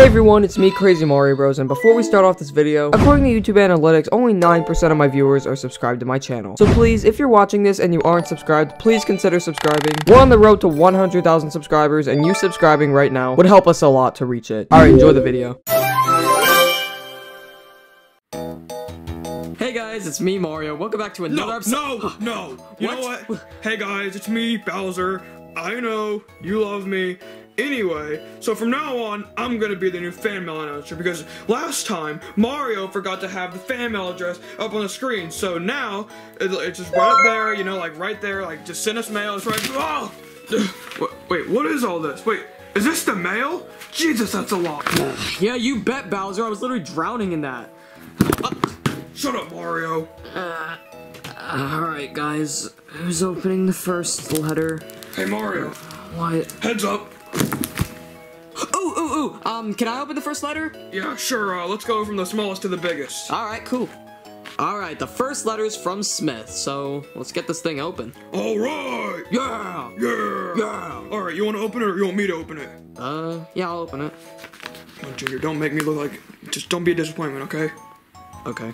Hey everyone, it's me, Crazy Mario Bros, and before we start off this video, according to YouTube analytics, only 9% of my viewers are subscribed to my channel. So please, if you're watching this and you aren't subscribed, please consider subscribing. We're on the road to 100,000 subscribers, and you subscribing right now would help us a lot to reach it. Alright, enjoy the video. Hey guys, it's me, Mario. Welcome back to another episode. You know what? Hey guys, it's me, Bowser. I know, you love me. Anyway, so from now on, I'm gonna be the new fan mail announcer because last time, Mario forgot to have the fan mail address up on the screen. So now, it's just right up there, you know, like right there, like just send us mail. It's right, oh! Wait, what is all this? Wait, is this the mail? Jesus, that's a lot. Yeah, you bet, Bowser. I was literally drowning in that. Shut up, Mario. Alright, guys. Who's opening the first letter? Hey, Mario. What? Heads up. Can I open the first letter? Yeah, sure. Let's go from the smallest to the biggest. Alright, cool. Alright, the first letter's from Smith, so let's get this thing open. Alright! Yeah! Yeah! Yeah! Alright, you want to open it or you want me to open it? Yeah, I'll open it. Oh, Junior, don't make me look like... Just don't be a disappointment, okay? Okay.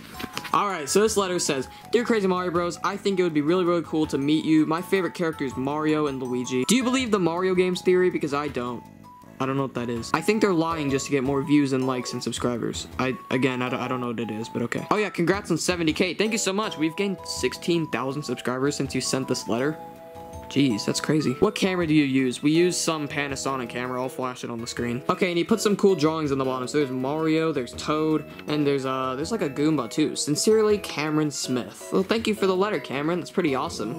Alright, so this letter says, Dear Crazy Mario Bros, I think it would be really cool to meet you. My favorite characters, Mario and Luigi. Do you believe the Mario games theory? Because I don't. I don't know what that is. I think they're lying just to get more views and likes and subscribers. I don't know what it is, but okay. Oh yeah, congrats on 70K. Thank you so much. We've gained 16,000 subscribers since you sent this letter. Jeez, that's crazy. What camera do you use? We use some Panasonic camera. I'll flash it on the screen. Okay, and he put some cool drawings on the bottom. So there's Mario, there's Toad, and there's like a Goomba too. Sincerely, Cameron Smith. Well, thank you for the letter, Cameron. That's pretty awesome.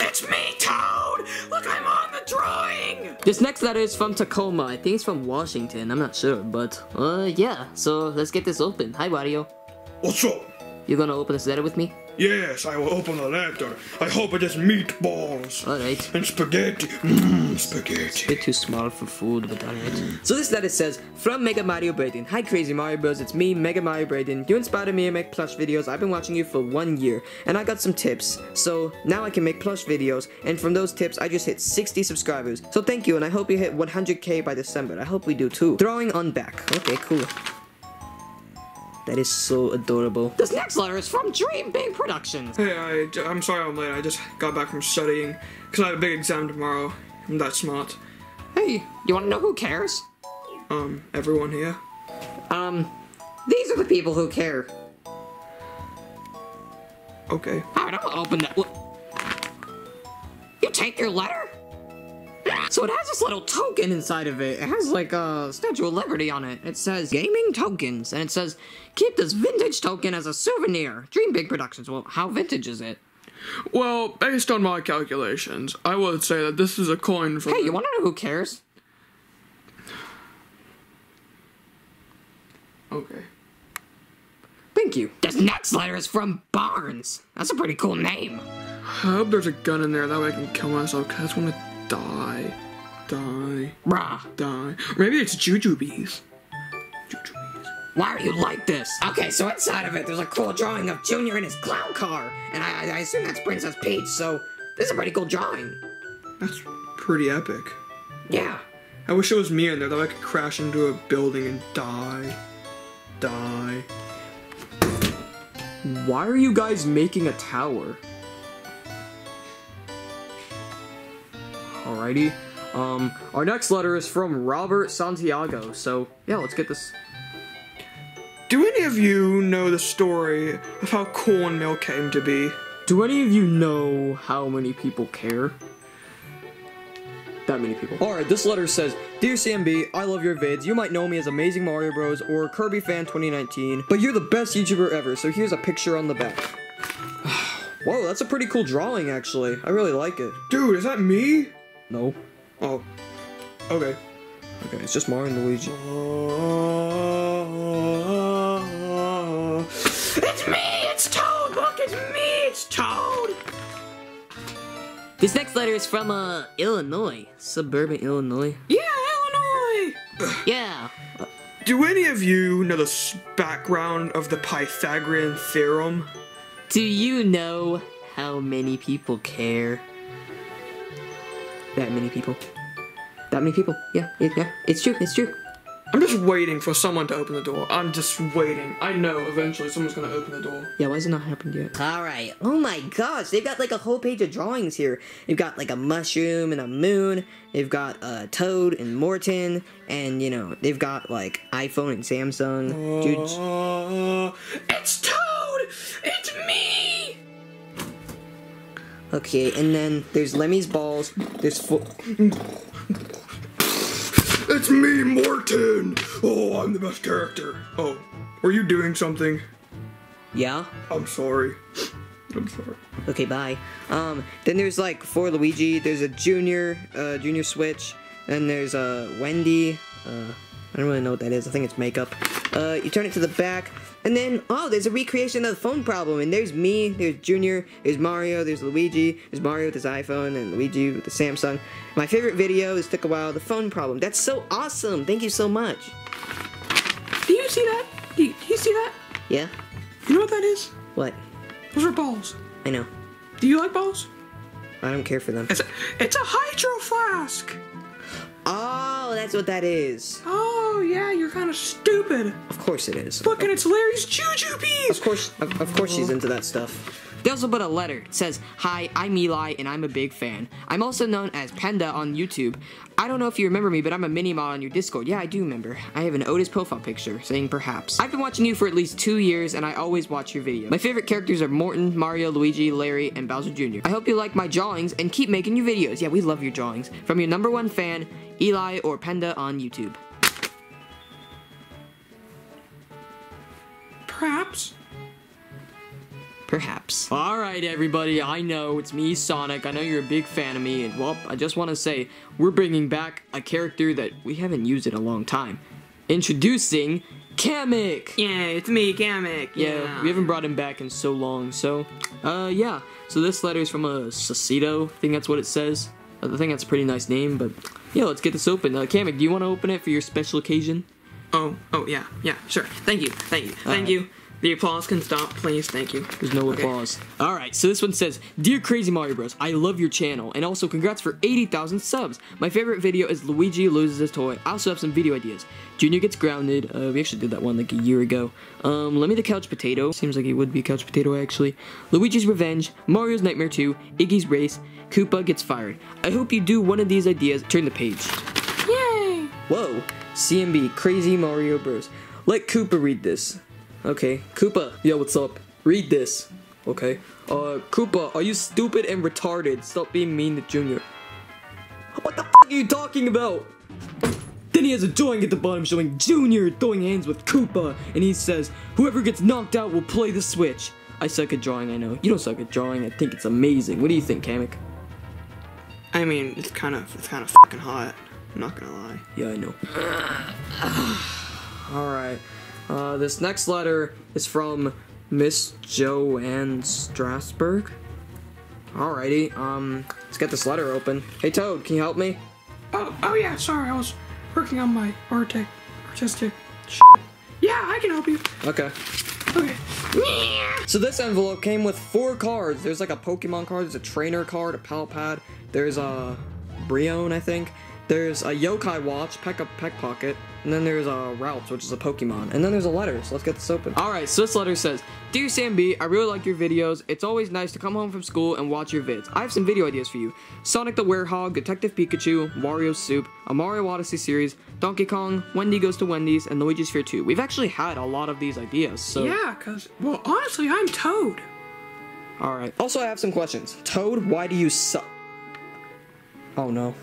It's me, Toad! Look, I'm on the drawing! This next letter is from Tacoma. I think it's from Washington. I'm not sure, but yeah. So let's get this open. Hi, Mario. What's up? You're gonna open this letter with me? Yes, I will open the letter. I hope it is meatballs. Alright. And spaghetti. Spaghetti. It's a bit too small for food, but alright. So this letter says, From Mega Mario Brayden. Hi Crazy Mario Bros, it's me, Mega Mario Brayden. You inspired me to make plush videos. I've been watching you for 1 year, and I got some tips. So, now I can make plush videos, and from those tips, I just hit 60 subscribers. So thank you, and I hope you hit 100K by December. I hope we do too. Drawing on back. Okay, cool. That is so adorable. This next letter is from Dream Big Productions. Hey, I'm sorry I'm late. I just got back from studying because I have a big exam tomorrow. I'm that smart. Hey, you want to know who cares? Everyone here. These are the people who care. Okay. Alright, I'll open that. You take your letter? So it has this little token inside of it. It has like a Statue of Liberty on it. It says gaming tokens, and it says keep this vintage token as a souvenir. Dream Big Productions. Well, how vintage is it? Well, based on my calculations, I would say that this is a coin from... Hey, you wanna know who cares? Okay. Thank you. This next letter is from Barnes. That's a pretty cool name. I hope there's a gun in there. That way I can kill myself, because I just want to... Die. Maybe it's Jujubes. Jujubes. Why are you like this? Okay, so inside of it, there's a cool drawing of Junior in his clown car. And I assume that's Princess Peach, so this is a pretty cool drawing. That's pretty epic. Yeah. I wish it was me in there, though I could crash into a building and die. Die. Why are you guys making a tower? Alrighty. Our next letter is from Robert Santiago, so yeah, let's get this. Do any of you know the story of how cornmeal came to be? Do any of you know how many people care? That many people. Alright, this letter says, Dear CMB, I love your vids. You might know me as Amazing Mario Bros or Kirby Fan 2019, but you're the best YouTuber ever, so here's a picture on the back. Whoa, that's a pretty cool drawing, actually. I really like it. Dude, is that me? No. Oh. Okay. Okay, it's just Mario and Luigi. It's me! It's Toad! Look, it's me! It's Toad! This next letter is from, Illinois. Suburban Illinois. Yeah, Illinois! Yeah. Do any of you know the background of the Pythagorean theorem? Do you know how many people care? that many people. That many people. Yeah. It's true. It's true. I'm just waiting for someone to open the door. I'm just waiting. I know eventually someone's gonna open the door. Yeah, why has it not happened yet? Alright. Oh my gosh, they've got like a whole page of drawings here. They've got like a mushroom and a moon. They've got Toad and Morton. And, you know, they've got like iPhone and Samsung. Dude. It's Toad! It's me! Okay, and then there's Lemmy's balls. There's It's me, Morton! Oh, I'm the best character. Oh, were you doing something? Yeah? I'm sorry. I'm sorry. Okay, bye. Then there's like 4 Luigi, there's a Junior Switch, and there's a Wendy. I don't really know what that is, I think it's makeup. You turn it to the back, and then, oh, there's a recreation of the phone problem, and there's me, there's Junior, there's Mario, there's Luigi, there's Mario with his iPhone, and Luigi with the Samsung. My favorite video is Took a While, the phone problem. That's so awesome! Thank you so much! Do you see that? Do you see that? Yeah. You know what that is? What? Those are balls. I know. Do you like balls? I don't care for them. It's a hydro flask! Oh, that's what that is. Oh, yeah, you're kind of stupid. Of course it is. Look, and it's Larry's Juju Bees. Of course she's into that stuff. They also put a letter. It says, "Hi, I'm Eli, and I'm a big fan. I'm also known as Panda on YouTube. I don't know if you remember me, but I'm a mini-mod on your Discord." Yeah, I do remember. I have an Otis profile picture saying perhaps. "I've been watching you for at least 2 years, and I always watch your videos. My favorite characters are Morton, Mario, Luigi, Larry, and Bowser Jr. I hope you like my drawings and keep making your videos." Yeah, we love your drawings. From your #1 fan, Eli or Panda on YouTube. Perhaps. Perhaps. Alright everybody, I know, it's me, Sonic. I know you're a big fan of me, and well, I just want to say, we're bringing back a character that we haven't used in a long time. Introducing Kamek! Yeah, it's me, Kamek. Yeah, we haven't brought him back in so long, so, yeah. So this letter's from a Sacito, I think that's what it says. I think that's a pretty nice name, but, yeah, let's get this open. Kamek, do you want to open it for your special occasion? Oh, yeah, sure. Thank you. The applause can stop, please. Thank you. There's no applause. All right, so this one says, "Dear Crazy Mario Bros, I love your channel, and also congrats for 80,000 subs. My favorite video is Luigi loses his toy. I also have some video ideas. Junior gets grounded." We actually did that one like a year ago. Lemmy the Couch Potato. Seems like he would be Couch Potato, actually. Luigi's Revenge, Mario's Nightmare 2, Iggy's Race, Koopa gets fired. I hope you do one of these ideas. Turn the page. Yay! Whoa. CMB, Crazy Mario Bros. Let Koopa read this. Okay, Koopa, yo, what's up? Read this. Okay. Koopa, are you stupid and retarded? Stop being mean to Junior. What the f*** are you talking about? Then he has a drawing at the bottom showing Junior throwing hands with Koopa, and he says, "Whoever gets knocked out will play the Switch." I suck at drawing, I know. You don't suck at drawing, I think it's amazing. What do you think, Kamek? I mean, it's kind of fucking hot. I'm not gonna lie. Yeah, I know. Alright. This next letter is from Miss Joanne Strasberg. Alrighty, let's get this letter open. Hey Toad, can you help me? Oh yeah, sorry, I was working on my artistic shit. Yeah, I can help you. Okay. So this envelope came with 4 cards. There's like a Pokemon card, there's a trainer card, a Palpad, there's a Brion, I think. There's a Yokai Watch, Peck Pocket, and then there's a Routes, which is a Pokemon, and then there's a letter, so let's get this open. Alright, so this letter says, "Dear Sam B, I really like your videos. It's always nice to come home from school and watch your vids. I have some video ideas for you. Sonic the Werehog, Detective Pikachu, Wario Soup, a Mario Odyssey series, Donkey Kong, Wendy Goes to Wendy's, and Luigi's Fear 2. We've actually had a lot of these ideas, so... Yeah, cause, well, honestly, I'm Toad. Alright. Also, I have some questions. Toad, why do you suck? Oh no.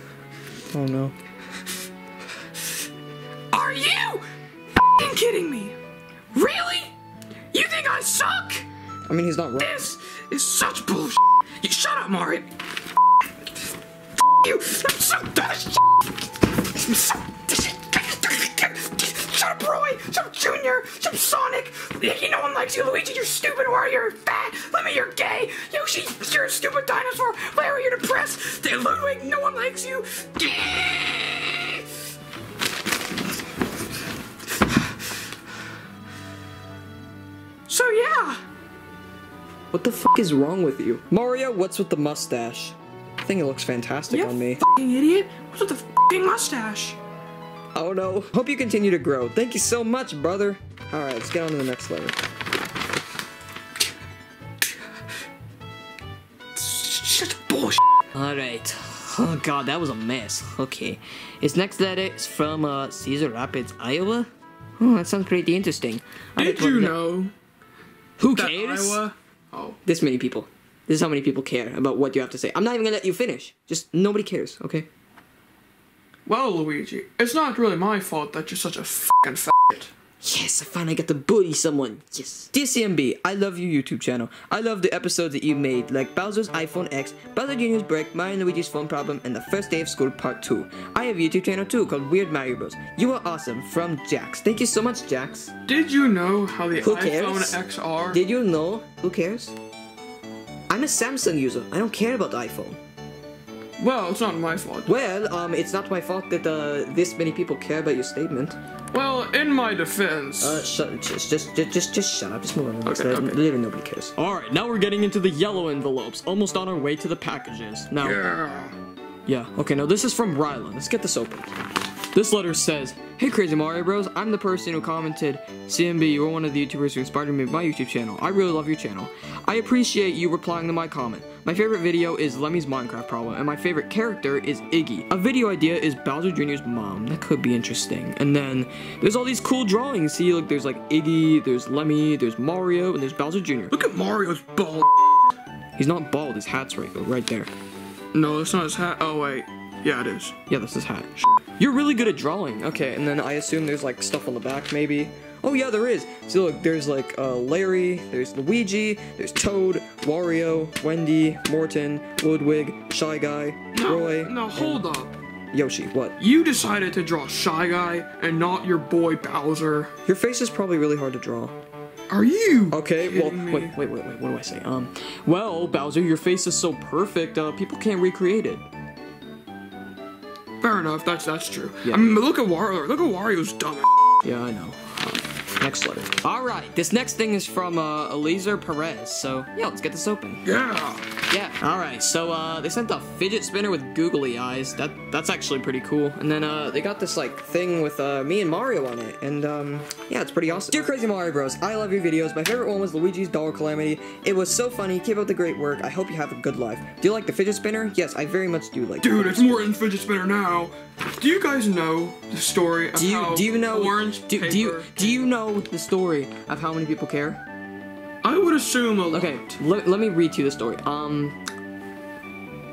Oh no. Are you f***ing kidding me? Really? You think I suck? I mean, he's not wrong. This is such bullshit. You shut up, Mario. You. I'm so done as shit. I'm so shut up, Roy. Shut up, Junior. Shut up, Sonic. You know one likes you, Luigi. You're stupid. Wario, you're fat. Lemmy, you're gay. Yoshi, you're a stupid dinosaur. Larry, you're depressed. Ludwig, no one likes you. So yeah. What the f*** is wrong with you? Mario, what's with the mustache? think it looks fantastic on me. You idiot! What's with the f***ing mustache? Oh no. Hope you continue to grow. Thank you so much, brother. Alright, let's get on to the next level. Shut up, bullshit. Alright. Oh god, that was a mess. Okay. Its next letter is from Caesar Rapids, Iowa. Oh, that sounds pretty interesting. Did you know? Who cares? Iowa? Oh. This many people. This is how many people care about what you have to say. I'm not even gonna let you finish. Just nobody cares, okay? Well, Luigi, it's not really my fault that you're such a f***ing f***it. Yes, I finally got to bully someone. Yes. Dear CMB, I love your YouTube channel. I love the episodes that you made, like Bowser's iPhone X, Bowser Jr.'s Break, Mario and Luigi's Phone Problem, and the First Day of School Part 2. I have a YouTube channel too called Weird Mario Bros. You are awesome, from Jax. Thank you so much, Jax. Did you know how the iPhone X are? Did you know? Who cares? I'm a Samsung user. I don't care about the iPhone. Well, it's not my fault. Well, it's not my fault that this many people care about your statement. Well, in my defense... Just shut up. Just move on. Okay, okay. Nobody cares. Alright, now we're getting into the yellow envelopes. Almost on our way to the packages. Now... Okay, now this is from Ryla. Let's get this open. This letter says, "Hey Crazy Mario Bros, I'm the person who commented, CMB, you were one of the YouTubers who inspired me with my YouTube channel. I really love your channel. I appreciate you replying to my comment. My favorite video is Lemmy's Minecraft Problem, and my favorite character is Iggy. A video idea is Bowser Jr.'s mom." That could be interesting. And then, there's all these cool drawings. See, look, there's like Iggy, there's Lemmy, there's Mario, and there's Bowser Jr. Look at Mario's bald. He's not bald, his hat's right there. No, that's not his hat. Oh, wait. Yeah, it is. Yeah, that's his hat. You're really good at drawing. Okay, and then I assume there's like stuff on the back, maybe. Oh yeah, there is. So look, there's like Larry, there's Luigi, there's Toad, Wario, Wendy, Morton, Ludwig, Shy Guy, Roy. No, hold up. Yoshi, what? You decided to draw Shy Guy and not your boy Bowser. Your face is probably really hard to draw. Are you okay? Well, wait. What do I say? Well, Bowser, your face is so perfect. People can't recreate it. Fair enough, that's true. Yeah. I mean, look at Wario. Look at Wario's dumb ass. Yeah, I know. Next letter. Alright, this next thing is from Elisa Perez, so yeah, let's get this open. Yeah. Alright, so they sent a fidget spinner with googly eyes. That's actually pretty cool. And then they got this like thing with me and Mario on it, and yeah, it's pretty awesome. Dear Crazy Mario Bros, I love your videos. My favorite one was Luigi's Dollar Calamity. It was so funny. Keep up the great work. I hope you have a good life. Do you like the fidget spinner? Yes, I very much do like. Dude, it's more than fidget spinner now. Do you guys know the story of how many people care? I would assume a lot. Okay, let me read to you the story.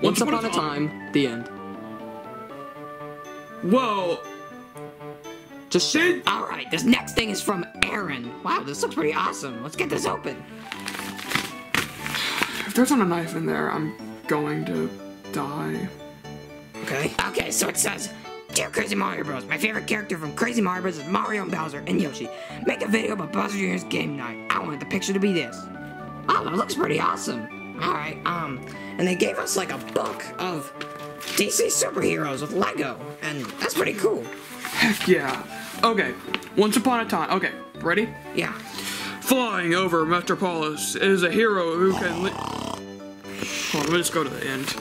Once upon a time, the end. Whoa. Just shit. Alright, this next thing is from Aaron. Wow, this looks pretty awesome. Let's get this open. If there's not a knife in there, I'm going to die. Okay. Okay, so it says, "Dear Crazy Mario Bros, my favorite character from Crazy Mario Bros is Mario and Bowser and Yoshi. Make a video about Bowser Jr.'s game night. I want the picture to be this." Oh, that looks pretty awesome. Alright, and they gave us like a book of DC superheroes with Lego, and that's pretty cool. Heck yeah. Okay, once upon a time. Okay, ready? Yeah. Flying over Metropolis is a hero who can Hold on, let's go to the end.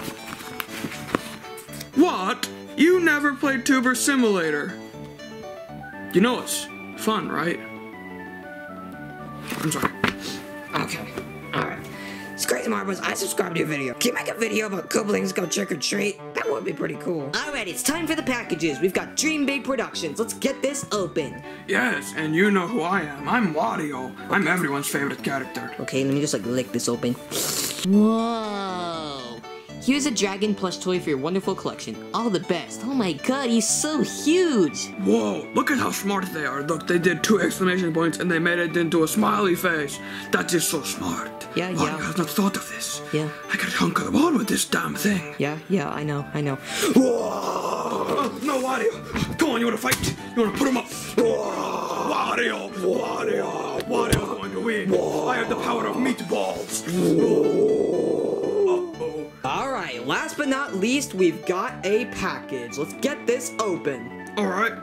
What? You never played Tuber Simulator. You know it's fun, right? I'm sorry. Okay. Alright. It's Crazy Mario Bros. I subscribe to your video. Can you make a video about Koblings Go Trick or Treat? That would be pretty cool. Alright, it's time for the packages. We've got Dream Big Productions. Let's get this open. Yes, and you know who I am. I'm Wario. Okay. I'm everyone's favorite character. Okay, let me just like lick this open. Whoa. Here's a dragon plush toy for your wonderful collection. All the best. Oh my god, he's so huge. Whoa, look at how smart they are. Look, they did 2 exclamation points and they made it into a smiley face. That is so smart. Yeah, yeah. I have not thought of this. Yeah. I could conquer the world with this damn thing. Yeah, I know. Whoa! No, Wario. Come on, you want to fight? You want to put him up? Whoa. Wario's going to win. Whoa. I have the power of meatballs. Whoa. Alright, last but not least, we've got a package. Let's get this open. Alright.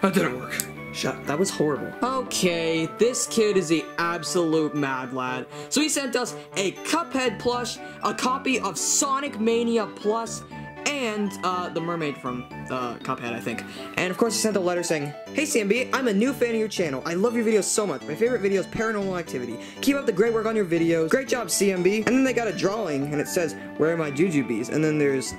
That didn't work. Shut. That was horrible. Okay, this kid is the absolute mad lad. So he sent us a Cuphead plush, a copy of Sonic Mania Plus, and the mermaid from Cuphead, I think. And of course he sent a letter saying, "Hey CMB, I'm a new fan of your channel. I love your videos so much. My favorite video is Paranormal Activity. Keep up the great work on your videos. Great job, CMB." And then they got a drawing and it says, "Where are my jujubes?" And then there's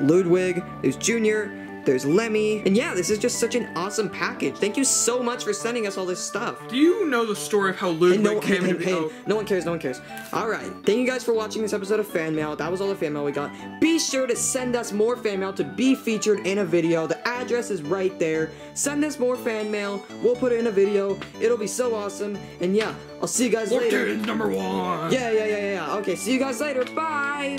Ludwig, there's Junior, there's Lemmy, and yeah, this is just such an awesome package. Thank you so much for sending us all this stuff. Do you know the story of how Ludwig came to be? Oh. No one cares, no one cares. Alright, thank you guys for watching this episode of Fan Mail. That was all the fan mail we got. Be sure to send us more fan mail to be featured in a video. The address is right there. Send us more fan mail. We'll put it in a video. It'll be so awesome. And yeah, I'll see you guys later. Look at #1. Yeah. Okay, see you guys later. Bye!